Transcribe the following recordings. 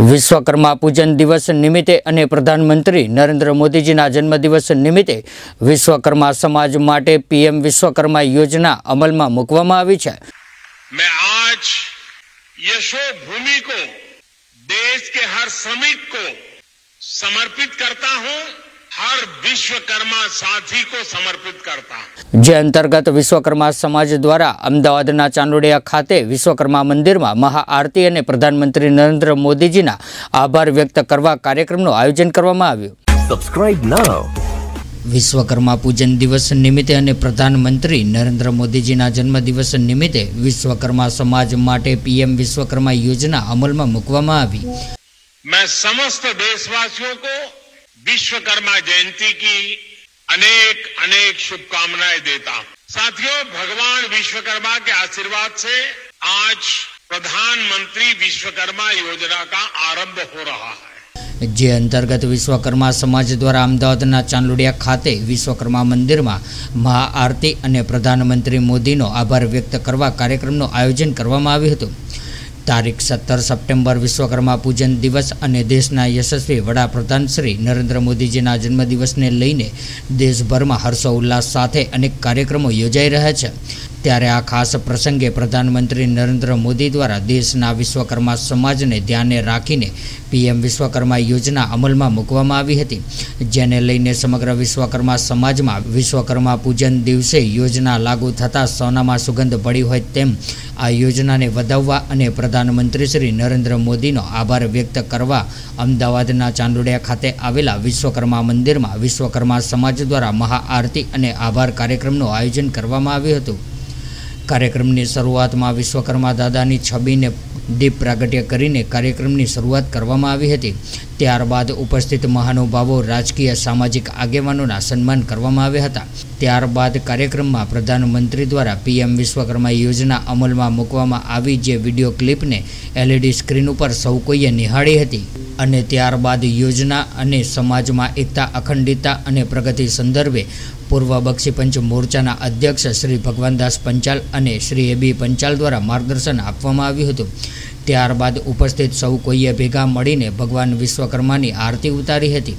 विश्वकर्मा पूजन दिवस निमित्ते अने प्रधानमंत्री नरेंद्र मोदीजीना जन्मदिवस निमित्ते विश्वकर्मा समाज माटे पीएम विश्वकर्मा योजना अमल में मुकवामां आवी छे। मैं आज यशोभूमि को देश के हर श्रमिक को समर्पित करता हूं, हर विश्वकर्मा साथी को समर्पित करता। जे अंतर्गत विश्वकर्मा समाज द्वारा अमदावादना चांदलोडिया खाते विश्वकर्मा मंदिर में महाआरती और प्रधानमंत्री नरेंद्र मोदी जी ना आभार व्यक्त करवा कार्यक्रम नो आयोजन करवामां आव्युं। Subscribe now. विश्वकर्मा पूजन दिवस निमित्ते अने प्रधानमंत्री नरेंद्र मोदीजीना जन्मदिवस निमित्ते विश्वकर्मा समाज माटे पीएम विश्वकर्मा योजना अमल में मुकवामां आवी। मैं समस्त देशवासियों को विश्वकर्मा जयंती की अनेक अनेक शुभकामनाएं देता हूं। साथियों, भगवान विश्वकर्मा के आशीर्वाद से आज प्रधानमंत्री विश्वकर्मा योजना का आरंभ हो रहा है, जे अंतर्गत विश्वकर्मा समाज द्वारा अमदावादना चांदलोडिया खाते विश्वकर्मा मंदिर में महाआरती और प्रधानमंत्री मोदी नो आभार व्यक्त करवा कार्यक्रम आयोजन करवामां आव्युं हतुं। तारीख 17 सप्टेम्बर विश्वकर्मा पूजन दिवस अने देशना यशस्वी वडाप्रधान श्री नरेंद्र मोदीजीना जन्मदिवस ने लईने देशभर में हर्षोल्लास साथे अनेक कार्यक्रमों योजाई रह्या छे, त्यारे आ खास प्रसंगे प्रधानमंत्री नरेंद्र मोदी द्वारा देशना विश्वकर्मा समाज ने ध्याने राखीने पीएम विश्वकर्मा योजना अमल में मुकवामां आवी हती, जेने लईने समग्र विश्वकर्मा समाज में विश्वकर्मा पूजन दिवसे योजना लागू थता सोनामां सुगंध पड़ी होय तेम आ योजना ने वधाववा अने प्रधानमंत्री श्री नरेंद्र मोदी नो आभार व्यक्त करवा अमदावादना चांदलोडिया खाते आवेला विश्वकर्मा मंदिर में विश्वकर्मा समाज द्वारा महाआरती अने आभार कार्यक्रम आयोजन करवामां आव्युं हतुं। कार्यक्रम की शुरुआत में विश्वकर्मा दादा की छबी ने दीप प्रागट्य करीने कार्यक्रम की शुरुआत करवामां आवी हती। त्यारबाद उपस्थित महानुभावों राजकीय सामाजिक आगेवानोना सन्मान करवामां आव्या हता। त्यारबाद कार्यक्रम में प्रधानमंत्री द्वारा पीएम विश्वकर्मा योजना अमल में मूकवामां आवी, जे विडियो क्लिप ने एलईडी स्क्रीन पर सौ कोईए निहाळी हती अने त्यारबाद योजना अने समाज में एकता अखंडितता अने प्रगति संदर्भे पूर्व बक्षी पंच मोर्चाना अध्यक्ष श्री भगवानदास पंचाल अने श्री ए बी पंचाल द्वारा मार्गदर्शन आपवामां आव्युं हतुं। त्यारबाद उपस्थित सौ कोईए भेगा मळीने भगवान विश्वकर्मानी आरती उतारी हती।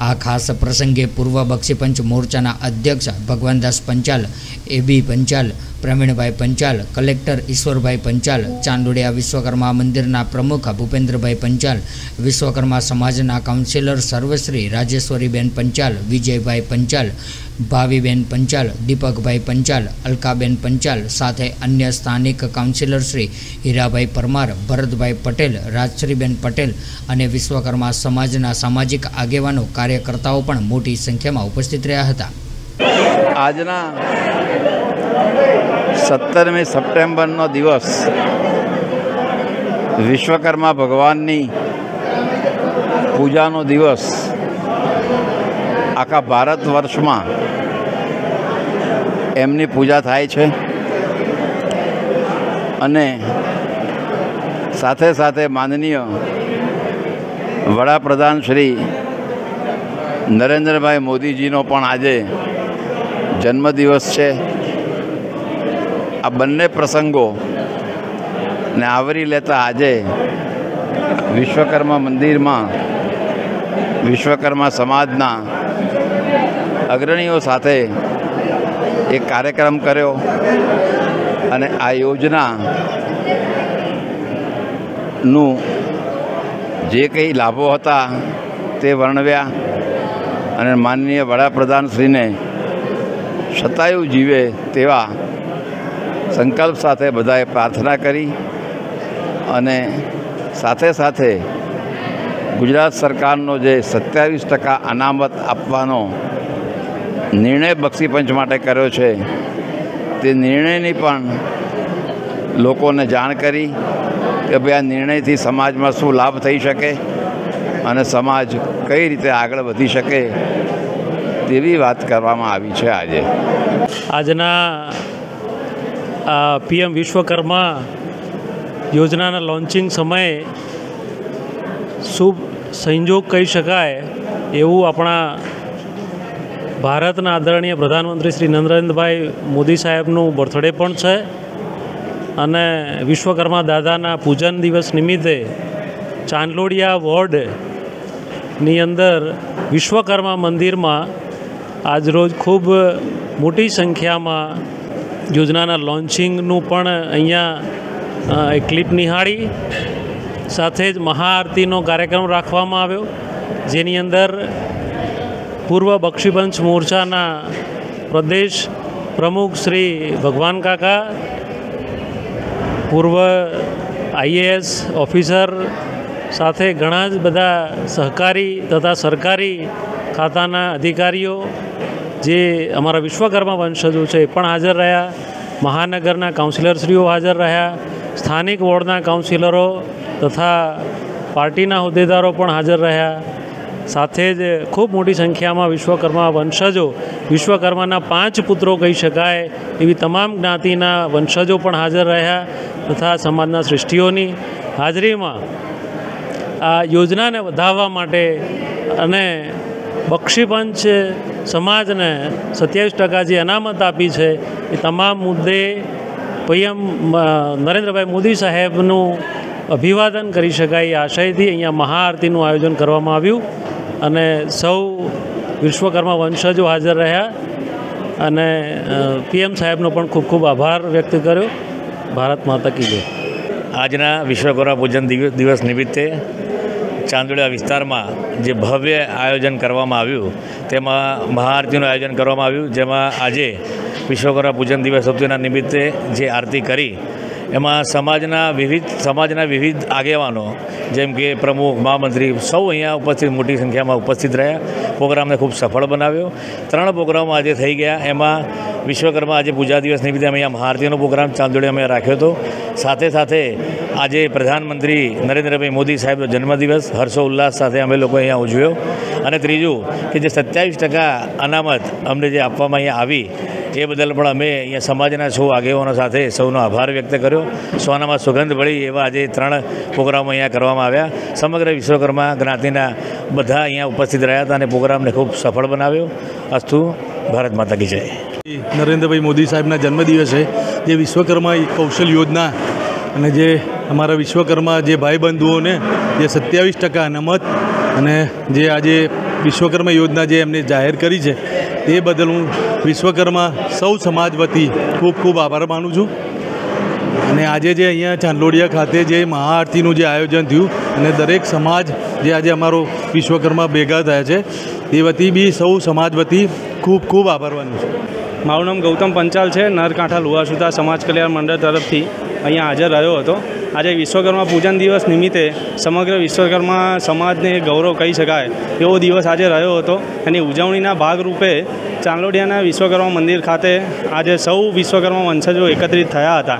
आ खास प्रसंगे पूर्व बक्षी पंच मोर्चाना अध्यक्ष Bhagwandas Panchal, A B Panchal, Ramanbhai Panchal, collector Ishwarbhai Panchal, Chandlodia Vishwakarma मंदिरना प्रमुख भूपेन्द्र भाई पंचाल, विश्वकर्मा समाजना काउंसिलर सर्वश्री राजेश्वरीबेन पंचाल, विजयभाई पंचाल, भावीबेन पंचाल, दीपकभाई पंचाल, अलकाबेन पंचाल साथे अन्य स्थानिक काउंसिलर श्री हिराभाई परमार, भरतभाई पटेल, राजश्रीबेन पटेल अने विश्वकर्मा समाजना सामाजिक आगेवानो कार्यकर्ताओं पण मोटी संख्या में उपस्थित रह्या हता। आजना 17 सप्टेम्बर नो दिवस विश्वकर्मा भगवाननी पूजानो दिवस आखा भारत वर्ष में एमनी पूजा थाय छे अने साथे साथे माननीय वडाप्रधान श्री नरेंद्रभाई मोदीजीनो पण आजे जन्मदिवस छे। आ बंने प्रसंगों ने आवरी लेता आजे विश्वकर्मा मंदिर में विश्वकर्मा समाजना अग्रणीओ साथे एक कार्यक्रम कर्यो अने आ योजना नु जे कई लाभों हता ते वर्णव्या अने माननीय वडाप्रधान श्री ने सतायु जीवे तेवा संकल्प साथे बधाए प्रार्थना करी अने साथे साथे गुजरात सरकारनो जे 27% अनामत आपवानो निर्णय बक्षी पंच माटे कर्यो छे ते निर्णयनी पण लोकोने जाण करी के भाई आ निर्णयथी समाजमां शुं लाभ थई शके अने समाज कई रीते आगळ वधी शके तेवी वात करवामां आवी छे। आजे आजना पीएम विश्वकर्मा योजना ना लॉन्चिंग समय शुभ संयोग कही शकाय एवं अपना भारतना आदरणीय प्रधानमंत्री श्री नरेंद्रभाई मोदी साहेबनु बर्थडे पण छे अने विश्वकर्मा दादाना पूजन दिवस निमित्ते चांदलोडिया वॉर्ड ની અંદર વિશ્વકર્મા મંદિરમાં આજરોજ ખૂબ મોટી સંખ્યામાં યોજનાના લોન્ચિંગનું પણ અહીંયા ક્લિપ નિહાળી, સાથે જ મહાઆરતીનો કાર્યક્રમ રાખવામાં આવ્યો, જેની અંદર પૂર્વ બક્ષીપંચ મોરચાના પ્રદેશ પ્રમુખ શ્રી ભગવાન કાકા, પૂર્વ આઈએએસ ઓફિસર साथे घणा ज बधा सहकारी तथा सरकारी खाताना अधिकारीओ जे अमारा विश्वकर्मा वंशजों छे पण हाजर रह्या, महानगरना काउंसिलरश्रीओ हाजर रह्या, स्थानिक वोर्डना काउंसिलरो तथा पार्टीना होद्देदारो पण हाजर रह्या, साथे ज खूब मोटी संख्यामां विश्वकर्मा वंशजों, विश्वकर्माना 5 पुत्रों कही शकाय एवी तमाम ज्ञातिना वंशजों पण हाजर रह्या तथा समाजना सृष्टिओनी हाजरीमां आ योजना ने वधावा माटे अने बक्षीपंच समाज ने 27% जी अनामत आपी छे ए तमाम मुद्दे पीएम नरेंद्रभाई मोदी साहेबनु अभिवादन करी शकाय आशयथी अहींया महाआरतीनु आयोजन करवामां आव्युं अने सौ विश्वकर्मा वंशजो हाजर रह्या अने पीएम साहेबनो पण खूब खूब आभार व्यक्त कर्यो। भारत माता की जय। आजना विश्वकर्मा पूजन दिवस निमित्ते चांदलोडिया विस्तार में जे भव्य आयोजन करवामां आव्युं तेमा महाआरतीनुं आयोजन करवामां आव्युं, जेमां आजे विश्वकर्मा पूजन दिवस उत्सवना निमित्ते जे आरती करी एमां समाजना विविध आगेवानों जेम के प्रमुख महामंत्री सौ अहींया उपस्थित मोटी संख्या में उपस्थित रह्या। प्रोग्राम ने खूब सफल बनाव्यो। 3 प्रोग्रामों आज थई गया। एमां विश्वकर्मा आज पूजा दिवस निमित्ते अमे महाआरतीनो प्रोग्राम चांदलोडिया में राख्यो तो साथे साथे आज प्रधानमंत्री नरेंद्रभाई मोदी साहेबनो जन्मदिवस हर्षोल्लास साथे अमे लोकोए अहींया उजव्यो। अने त्रीजू के जे 27% अनामत अमने जे आपवामां अहींया आवी ए बदल पण अमे अहींया समाजना सौ आगेवानो साथे सौनो आभार व्यक्त कर्यो। सोनामां सुगंध भळी एवा आजे 3 प्रोग्रामो अहींया करवामां आव्या। समग्र विश्वकर्मा ज्ञातिना बधा अहींया उपस्थित रह्या हता अने प्रोग्राम ने खूब सफल बनाव्यो। अस्तु। भारत माता की जय। नरेंद्रभाई मोदी साहेबना जन्मदिवस है जे विश्वकर्मा कौशल योजना अने जे अमारा विश्वकर्मा जे भाईबंधुओं ने जे 27% अनामत अने जे आज विश्वकर्मा योजना जे एमने जाहिर करी है ये बदल हूँ विश्वकर्मा सौ समाज वती खूब खूब आभार मानु छूँ। अने आजे जे अहींया चांदलोडिया खाते जे महाआरतीनुं जे आयोजन थयुं अने दरेक समाज जे आजे अमारो विश्वकर्मा भेगा थया छे ए वती बी सौ समाज वती खूब खूब आभार मानु छूं। मारू नाम गौतम पंचाल है। नरकांठा लुवासुता समाज कल्याण मंडल तरफ थी अहीं हाजर रह्यो हतो। आज विश्वकर्मा पूजन दिवस निमित्ते समग्र विश्वकर्मा समाज ने गौरव कही शकाय एवो दिवस आज रह्यो हतो। एनी उजवणीना भागरूपे चांदलोडियाना विश्वकर्मा मंदिर खाते आज सौ विश्वकर्मा वंशजों एकत्रित थया हता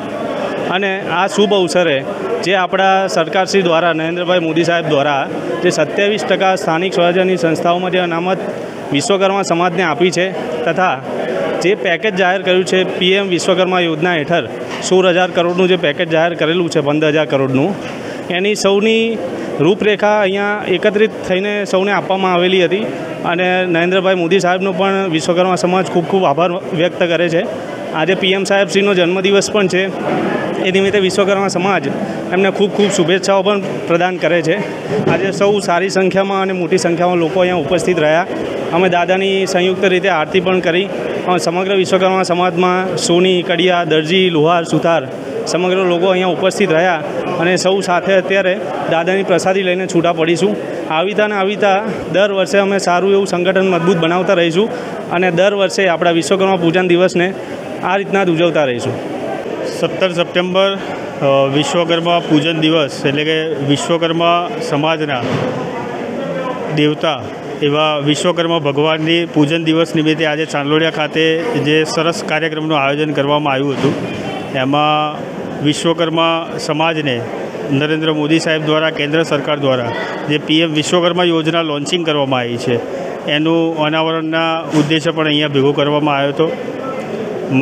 अने आ शुभ अवसरे जे आपड़ा सरकारश्री द्वारा नरेंद्रभाई मोदी साहेब द्वारा जे 27% स्थानिक स्वराज्यनी संस्थाओमां जे अनामत विश्वकर्मा समाज ने आपी है तथा जे पैकेज जाहिर करूँ है पीएम विश्वकर्मा योजना हेठळ 16,000 करोड़नू जो पैकेज जाहिर करेलू है 15,000 करोड़नू एनी सौनी रूपरेखा अहींया एकत्रित थईने सौने आपवामां आवेली हती अने नरेंद्रभाई मोदी साहेबनो पण विश्वकर्मा समाज खूब खूब आभार व्यक्त करे छे। आज पीएम साहेबश्रीनो जन्मदिवस पण छे ए निमित्ते विश्वकर्मा समाज एमने खूब खूब शुभेच्छाओं पण प्रदान करे छे। आज सौ सारी संख्या में अने मोटी संख्या में लोको अहींया उपस्थित रह्या। अमे दादानी संयुक्त रीते आरती पण करी। समग्र विश्वकर्मा समाज में सोनी कड़िया दर्जी लोहार सुथार समग्र लोगों अहीं उपस्थित रह्या अने सौ साथे अत्यारे दादानी प्रसादी लईने छूटा पड़ीशू। आविता ने आविता दर वर्षे अमे सारूं एवुं संगठन मजबूत बनावता रहीशू अने दर वर्षे आपणा विश्वकर्मा पूजन दिवस ने आ रीतना ज उजवता रहीशू। 17 सप्टेम्बर विश्वकर्मा पूजन दिवस एटले के विश्वकर्मा समाजना देवता एवं विश्वकर्मा भगवान की पूजन दिवस निमित्ते आज चांदलोडिया खाते जे सरस कार्यक्रम आयोजन करवामां आव्युं हतुं। एमां विश्वकर्मा समाज ने नरेंद्र मोदी साहेब द्वारा केन्द्र सरकार द्वारा जे पीएम विश्वकर्मा योजना लॉन्चिंग करवामां आवी छे एनुं अनावरणना उद्देश्य पण अहींया भेगो करवामां आव्यो हतो।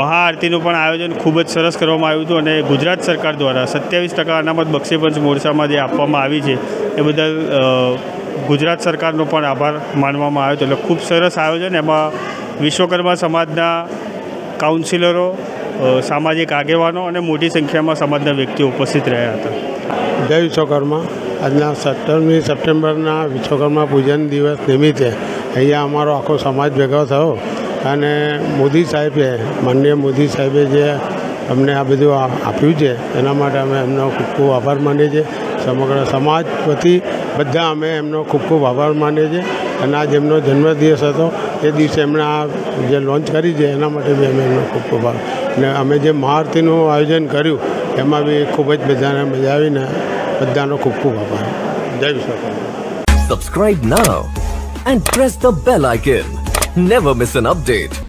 महाआरतीनुं पण आयोजन खूब ज सरस करवामां आव्युं हतुं अने गुजरात सरकार द्वारा 27% अनामत बक्षीपंच मोर्चामां जे आपवामां आवी छे ए बदल गुजरात सरकारनो पण आभार मानवामां आव्यो हतो। खूब सरस आयोजन एमां विश्वकर्मा समाजना काउंसिलरो सामाजिक आगेवानो अने मोटी संख्यामां समाजना व्यक्तिओ उपस्थित रह्या हता। जय विश्वकर्मा। આજના 17મી સપ્ટેમ્બરના વિશ્વકર્મા પૂજન દિવસ નિમિત્તે અહીંયા અમારો આખો સમાજ ભેગો થયો અને મોદી સાહેબે, માનનીય મોદી સાહેબે જે અમને આ બધું આપ્યું છે એના માટે અમે એમનો ખૂબ ખૂબ આભાર માનીએ છીએ। સમગ્ર સમાજ વતી બધા અમે એમનો ખૂબ ખૂબ આભાર માનીએ છીએ અને આજ એમનો જન્મદિવસ હતો એ દિવસે એમણે આ જે લોન્ચ કરી છે એના માટે બી અમે એમનો ખૂબ ખૂબ આભાર। અને અમે જે મહાઆરતીનું આયોજન કર્યું એમાં બી ખૂબ જ બધાને મજા આવીને બધાનો ખૂબ ખૂબ આભાર। જય Vishwakarma. Subscribe now and press the bell icon. Never miss an update.